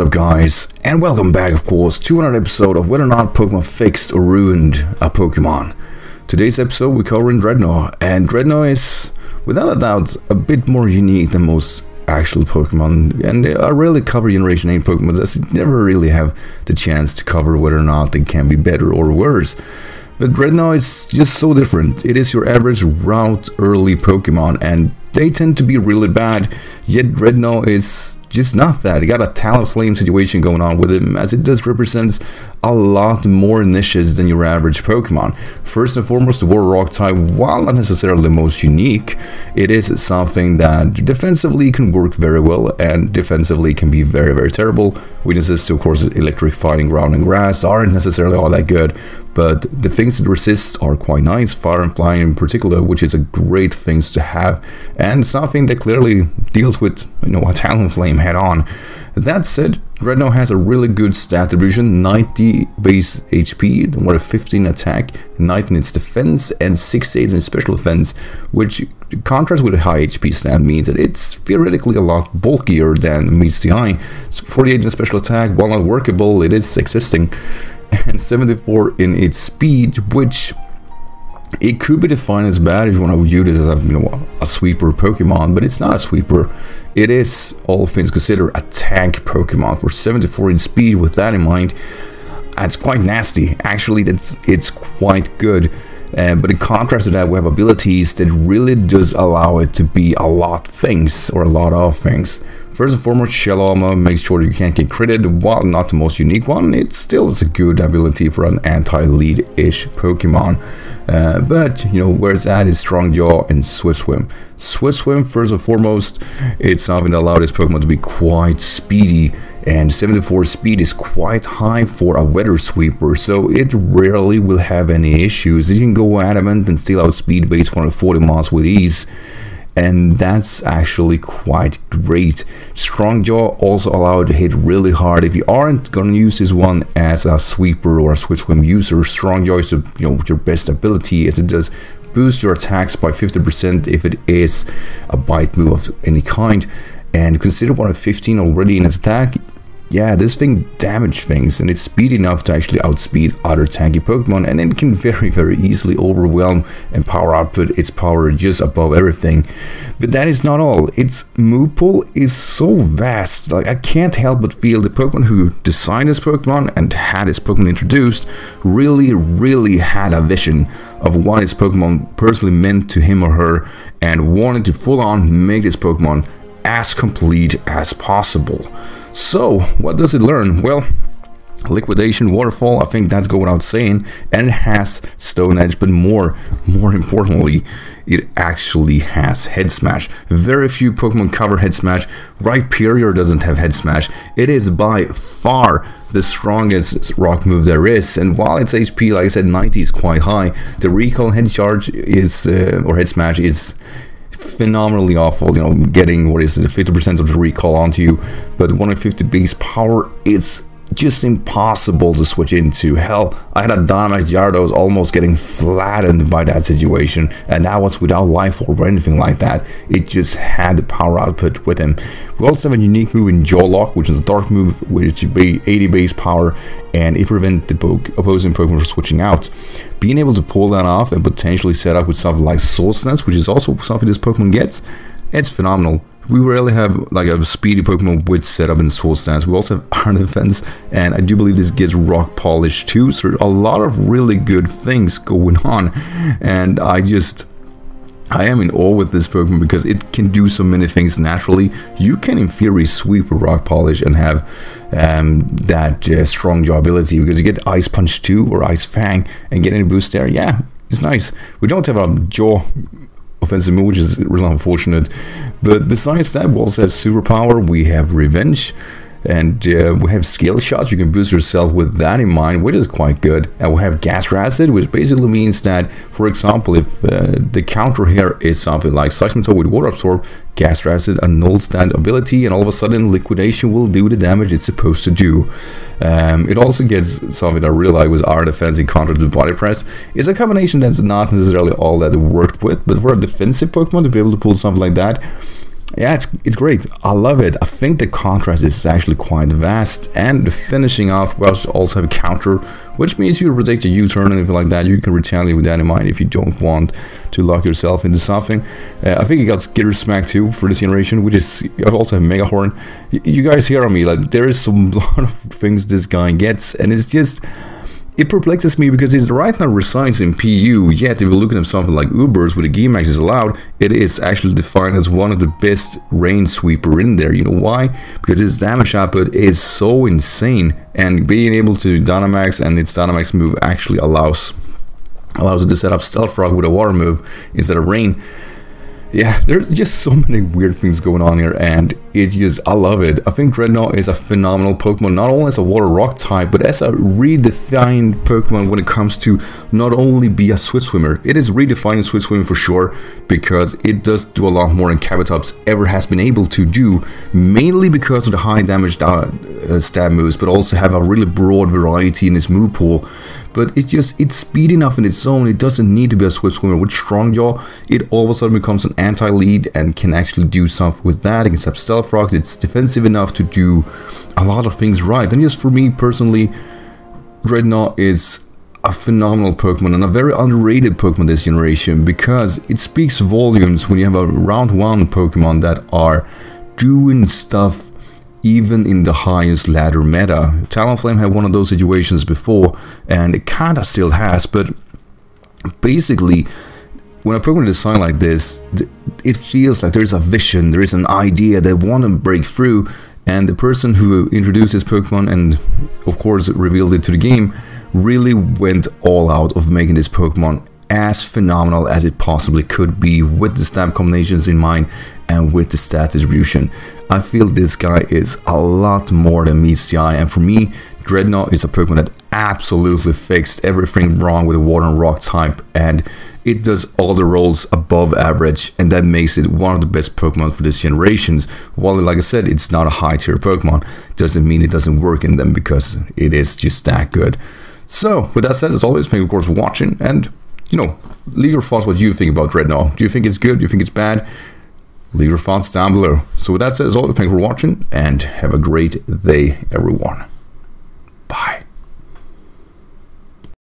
What's up, guys, and welcome back, of course, to another episode of whether or not Pokemon fixed or ruined a Pokemon. Today's episode we're covering Drednaw, and Drednaw is without a doubt a bit more unique than most actual Pokemon, and I rarely cover Generation 8 Pokemon as I never really have the chance to cover whether or not they can be better or worse. But Drednaw is just so different. It is your average route early Pokemon, and they tend to be really bad, yet Drednaw is just not that. You got a Talonflame situation going on with him, as it does represents a lot more niches than your average Pokemon. First and foremost, the Water Rock type, while not necessarily the most unique, it is something that defensively can work very well and defensively can be very, very terrible. Weaknesses to, of course, electric, fighting, ground, and grass aren't necessarily all that good, but the things that resist are quite nice, fire and flying in particular, which is a great things to have. And something that clearly deals with, you know, a Talonflame head on. That said, Drednaw has a really good stat distribution: 90 base HP, 115 attack, 90 in its defense, and 68 in its special defense, which contrasts with a high HP stat, means that it's theoretically a lot bulkier than meets the eye. It's 48 in special attack, while not workable, it is existing, and 74 in its speed, which it could be defined as bad if you want to view this as a, you know, a sweeper Pokemon, but it's not a sweeper. It is, all things considered, a tank Pokemon for 74 in speed. With that in mind, it's quite nasty. Actually, it's quite good. But in contrast to that, we have abilities that really does allow it to be a lot things, or a lot of things. First and foremost, Shell Armor makes sure that you can't get critted. While not the most unique one, it still is a good ability for an anti-lead-ish Pokemon. But, you know, where it's at is Strongjaw and Swift Swim. Swift Swim, first and foremost, it's something that allowed this Pokemon to be quite speedy, and 74 speed is quite high for a weather sweeper, so it rarely will have any issues. You can go adamant and still outspeed base 140 miles with ease, and that's actually quite great. Strongjaw also allowed to hit really hard. If you aren't gonna use this one as a sweeper or a Swift Swim user, Strongjaw is, you know, your best ability, as it does boost your attacks by 50% if it is a bite move of any kind. And consider 115 already in its attack. Yeah, this thing damage things, and it's speed enough to actually outspeed other tanky Pokemon, and it can very, very easily overwhelm and power output its power just above everything. But that is not all. Its move pool is so vast, like I can't help but feel the Pokemon who designed this Pokemon and had this Pokemon introduced really, really had a vision of what this Pokemon personally meant to him or her, and wanted to full on make this Pokemon as complete as possible. So what does it learn? Well, Liquidation, Waterfall, I think that's going without saying, and it has Stone Edge, but more importantly, it actually has Head Smash. Very few Pokemon cover Head Smash. Rhyperior doesn't have Head Smash. It is by far the strongest rock move there is, and while its HP, like I said, 90 is quite high, the recoil Head Charge is, or Head Smash is phenomenally awful, you know, getting, what is it, 50% of the recall onto you, but 150 base power, it's just impossible to switch into. Hell, I had a Dynamax Gyarados almost getting flattened by that situation, and that was without life or anything like that. It just had the power output with him. We also have a unique move in Jawlock, which is a dark move, which would be 80 base power, and it prevents the opposing Pokemon from switching out. Being able to pull that off and potentially set up with something like Soul Sense, which is also something this Pokemon gets, it's phenomenal. We rarely have like a speedy Pokemon with setup in Swords Dance. We also have Iron Defense, and I do believe this gets Rock Polish too. So a lot of really good things going on, and I am in awe with this Pokemon because it can do so many things naturally. You can, in theory, sweep with Rock Polish and have that Strongjaw ability, because you get Ice Punch too, or Ice Fang, and get any boost there. Yeah, it's nice. We don't have a jaw offensive move, which is really unfortunate, but besides that, we also have Superpower, we have Revenge, and we have Scale Shots. You can boost yourself with that in mind, which is quite good, and we have Gastric Acid, which basically means that, for example, if the counter here is something like Seismitoad with Water Absorb, Gastric Acid annuls that ability, and all of a sudden Liquidation will do the damage it's supposed to do. It also gets something I really like with Iron Defense in contrast with Body Press. It's a combination that's not necessarily all that it worked with, but for a defensive Pokemon to be able to pull something like that, Yeah, it's great. I love it. I think the contrast is actually quite vast, and finishing off, well, you also have a counter, which means you predict a U-turn and if like that, you can retaliate with that in mind if you don't want to lock yourself into something. I think you got Skitter Smack too for this generation, which is also have Mega Horn. You guys hear me? Like there is some lot of things this guy gets, and it's just. It perplexes me because he's right now resides in PU, yet if you look at him something like Ubers where the G-Max is allowed, it is actually defined as one of the best rain sweeper in there. You know why? Because his damage output is so insane, and being able to Dynamax and its Dynamax move actually allows it to set up Stealth Rock with a water move instead of rain. Yeah, there's just so many weird things going on here, and it just, I love it. I think Drednaw is a phenomenal Pokemon, not only as a water rock type, but as a redefined Pokemon when it comes to not only be a Swift Swimmer. It is redefining Swift Swim for sure, because it does do a lot more than Kabutops ever has been able to do, mainly because of the high damage stab moves, but also have a really broad variety in its move pool. But it's just, it's speed enough in its own, it doesn't need to be a Swift Swimmer. With Strongjaw, it all of a sudden becomes an anti-lead and can actually do something with that. It can step Stealth Rocks, it's defensive enough to do a lot of things right. And just for me personally, Drednaw is a phenomenal Pokemon and a very underrated Pokemon this generation, because it speaks volumes when you have a round one Pokemon that are doing stuff even in the highest ladder meta. Talonflame had one of those situations before, and it kinda still has, but basically, when a Pokemon design like this, it feels like there is a vision, there is an idea, they want to break through, and the person who introduced this Pokemon and, of course, revealed it to the game, really went all out of making this Pokemon as phenomenal as it possibly could be, with the stab combinations in mind and with the stat distribution. I feel this guy is a lot more than meets the eye, and for me, Drednaw is a Pokemon that absolutely fixed everything wrong with the water and rock type, and it does all the roles above average, and that makes it one of the best Pokemon for this generations. While, like I said, it's not a high tier Pokemon, doesn't mean it doesn't work in them, because it is just that good. So with that said, as always, thank you of course for watching, and you know, leave your thoughts what you think about Drednaw. Do you think it's good? Do you think it's bad? Leave your thoughts down below. So with that said, as always, thank you for watching, and have a great day, everyone.